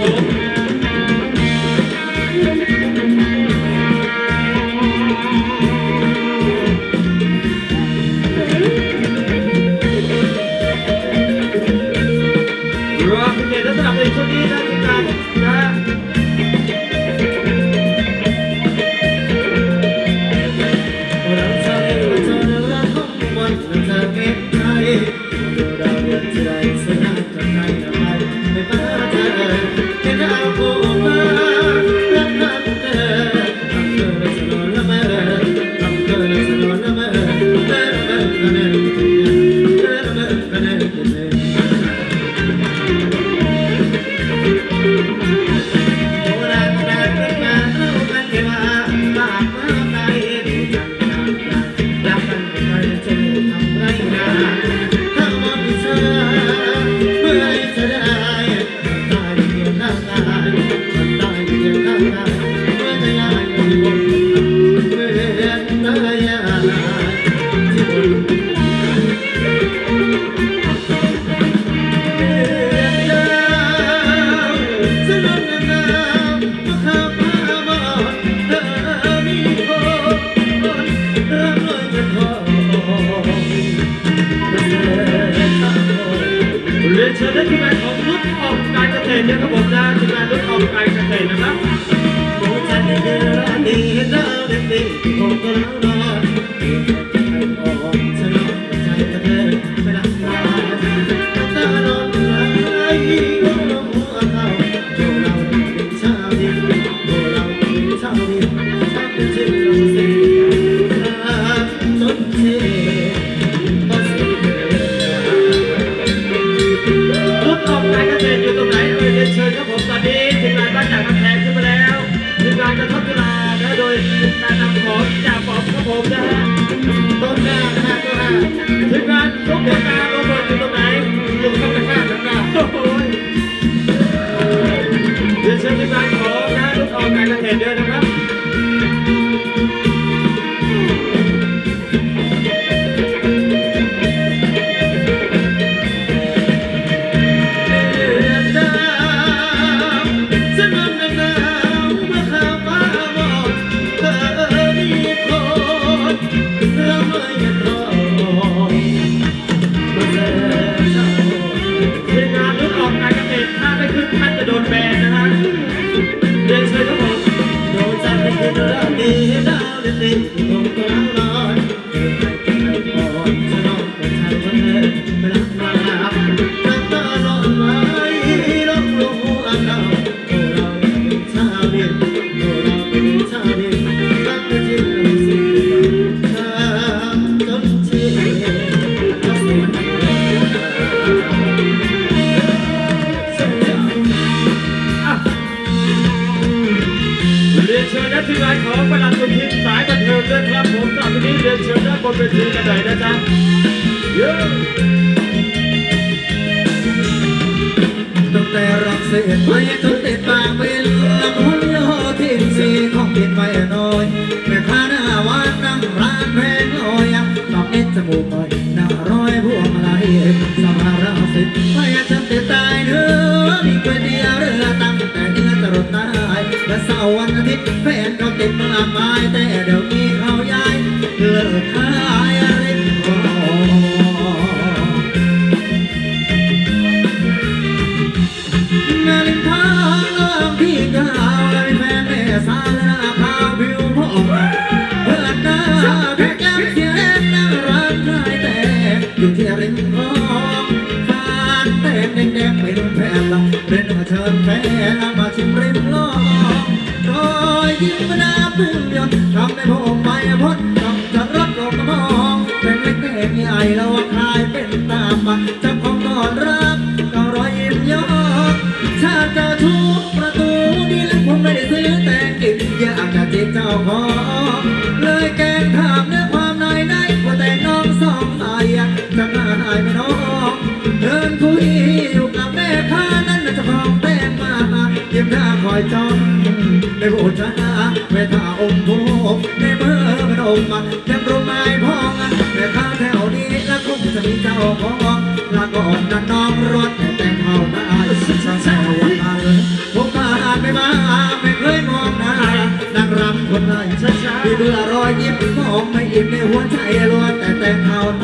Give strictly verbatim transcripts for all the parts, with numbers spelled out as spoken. Hãy subscribe cho kênh Ghiền Mì Gõ để không bỏ lỡ những video hấp dẫn. อิ่มในหัวใจล้วนแต่แต่งเอาต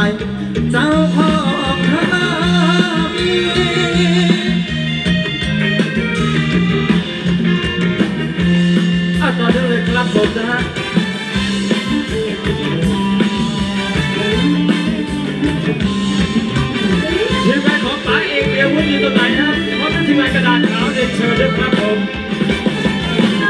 ายเจ้าของรักอ่ะต่อเนื่องเลยครับผมนะฮะทีมงานของป๋าเอกเบียร์วุฒิอยู่ตรงไหนครับเพราะเป็นทีมงานกระดาษขาวเรียนเชิญด้วยครับผมคร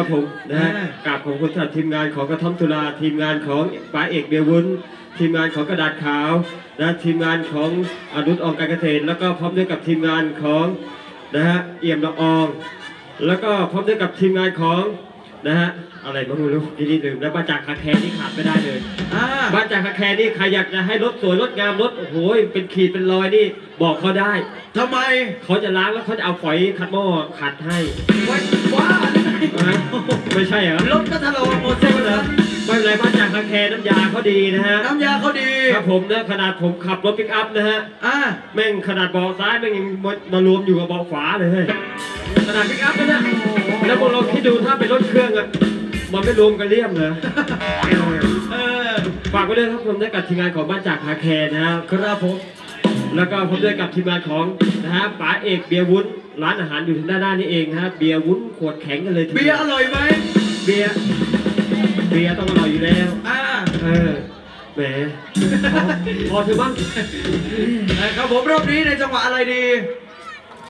ับผมนะฮะกราบขอบคุณสำหรับทีมงานของกระท่อมตุลาทีมงานของป๋าเอกเบียร์วุฒิทีมงานของกระดาษขาวนะทีมงานของอนุชอองการเกษตรแล้วก็พร้อมด้วยกับทีมงานของนะฮะเอี่ยมละอองแล้วก็พร้อมด้วยกับทีมงานของ นะฮะอะไรก็ไม่รู้ที่นี่ลืมแล้วบ้านจากคาแคร์นี่ขาดไม่ได้เลยบ้านจากคาแคร์นี่ใครอยากจะให้รถสวยรถงามรถโอ้โหเป็นขีดเป็นรอยนี่บอกเขาได้ทำไมเขาจะล้างแล้วเขาจะเอาฝอยขัดหม้อขัดให้ว้าไม่ใช่เหรอรถก็ทะเลาะโมเสสเหรอไม่เป็นไรบ้านจากคาแคร์น้ำยาเขาดีนะฮะน้ำยาเขาดีครับผมนะขนาดผมขับรถปิกอัพนะฮะอ่าแม่งขนาดเบาะซ้ายแม่งยังมารวมอยู่กับเบาะขวาเลยขนาดปิกอัพนะเนี่ยแล้วพวกเราคิดดูถ้าเป็นรถเครื่องอะมันไม่รวมกันเลี่ยมเลยฝากไว้ด้วยครับผมได้กับทีมงานของบ้านจากคาแคร์นะครับครับผมแล้วก็ผมได้กับทีมงานของนะฮะป๋าเอกเบียร์วุ้นร้านอาหารอยู่ทางด้านหน้านี่เองนะฮะเบียร์วุ้นขวดแข็งกันเลยเบียร์อร่อยไหมเบียร์เบียร์ต้องอร่อยอยู่แล้วอ่าเออแหมพอเธอบ้างครับผมรอบนี้ในจังหวะอะไรดี